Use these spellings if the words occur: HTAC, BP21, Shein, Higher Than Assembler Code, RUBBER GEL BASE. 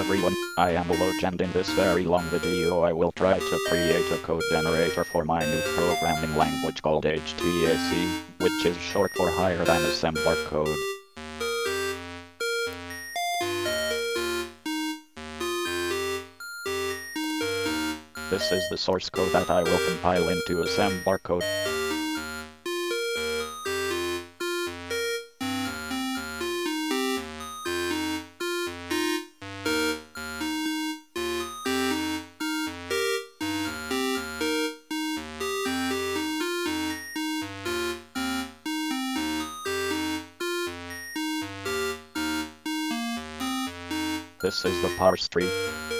everyone, I am Woj, and in this very long video I will try to create a code generator for my new programming language called HTAC, which is short for Higher Than Assembler Code. This is the source code that I will compile into assembler code. This is the parse tree.